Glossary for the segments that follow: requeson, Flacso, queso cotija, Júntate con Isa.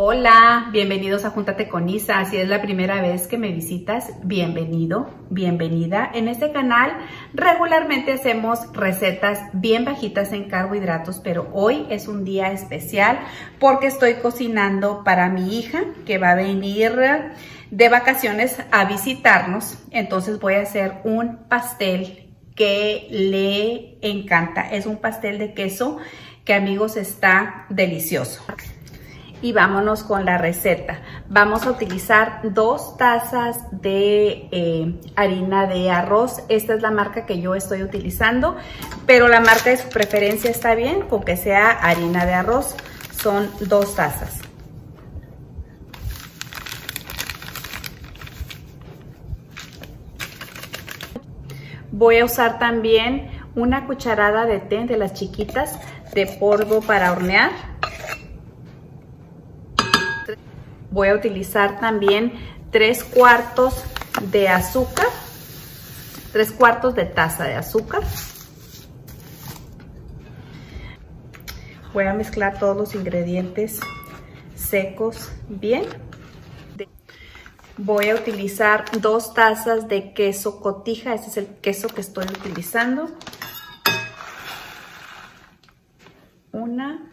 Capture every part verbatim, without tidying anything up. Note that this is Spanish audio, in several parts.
Hola, bienvenidos a Júntate con Isa. Si es la primera vez que me visitas, bienvenido, bienvenida. En este canal regularmente hacemos recetas bien bajitas en carbohidratos, pero hoy es un día especial porque estoy cocinando para mi hija que va a venir de vacaciones a visitarnos. Entonces voy a hacer un pastel que le encanta. Es un pastel de queso que, amigos, está delicioso. Y vámonos con la receta. Vamos a utilizar dos tazas de eh, harina de arroz. Esta es la marca que yo estoy utilizando, pero la marca de su preferencia está bien con que sea harina de arroz. Son dos tazas. Voy a usar también una cucharada de té de las chiquitas de polvo para hornear. Voy a utilizar también tres cuartos de azúcar, tres cuartos de taza de azúcar. Voy a mezclar todos los ingredientes secos bien. Voy a utilizar dos tazas de queso cotija, este es el queso que estoy utilizando. Una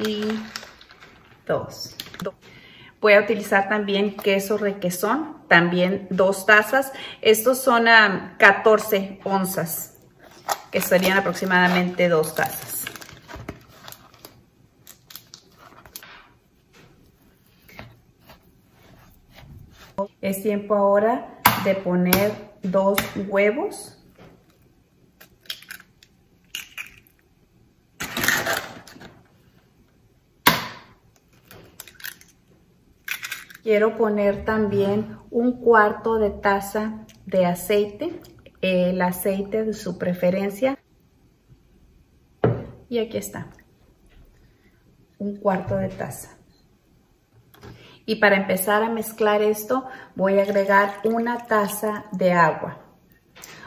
y Dos. Voy a utilizar también queso requeson, también dos tazas. Estos son um, catorce onzas, que serían aproximadamente dos tazas. Es tiempo ahora de poner dos huevos. Quiero poner también un cuarto de taza de aceite, el aceite de su preferencia. Y aquí está, un cuarto de taza. Y para empezar a mezclar esto, voy a agregar una taza de agua.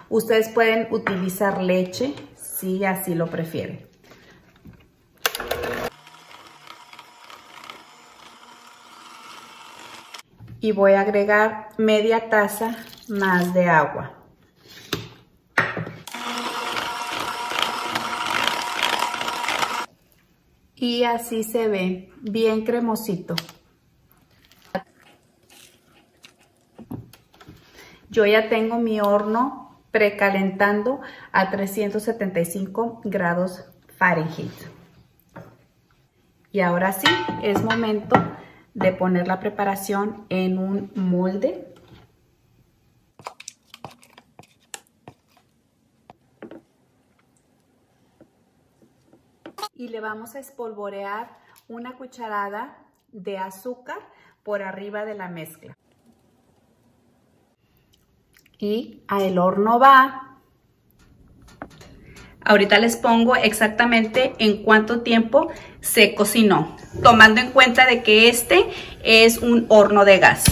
Ustedes pueden utilizar leche si así lo prefieren. Y voy a agregar media taza más de agua. Y así se ve, bien cremosito. Yo ya tengo mi horno precalentando a trescientos setenta y cinco grados Fahrenheit. Y ahora sí, es momento de poner la preparación en un molde. Y le vamos a espolvorear una cucharada de azúcar por arriba de la mezcla. Y al horno va. Ahorita les pongo exactamente en cuánto tiempo se cocinó, tomando en cuenta de que este es un horno de gas.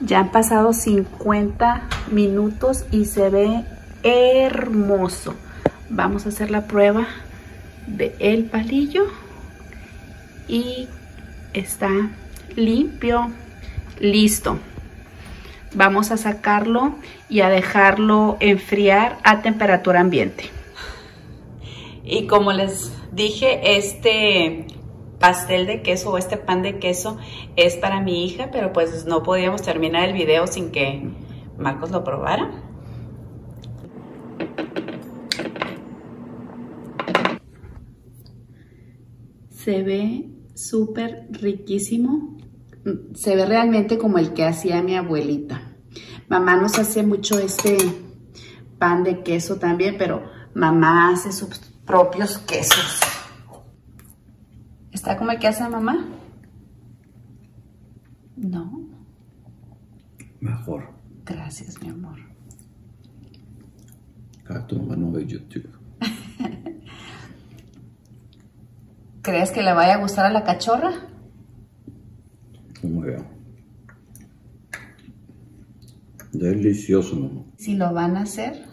Ya han pasado cincuenta minutos y se ve hermoso. Vamos a hacer la prueba del palillo y está limpio, listo. Vamos a sacarlo y a dejarlo enfriar a temperatura ambiente. Y como les dije, este pastel de queso o este pan de queso es para mi hija, pero pues no podíamos terminar el video sin que Marcos lo probara. Se ve súper riquísimo. Se ve realmente como el que hacía mi abuelita. Mamá nos hace mucho este pan de queso también, pero mamá hace sus propios quesos. ¿Está como el que hace mamá? No. Mejor. Gracias, mi amor. No ve YouTube. ¿Crees que le vaya a gustar a la cachorra? Muy bien. Delicioso, mamá. Si lo van a hacer,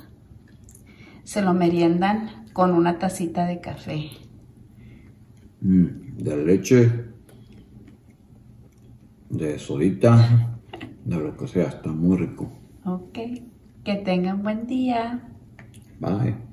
se lo meriendan con una tacita de café. de leche, de sodita, de lo que sea, está muy rico. Ok, que tengan buen día. Bye.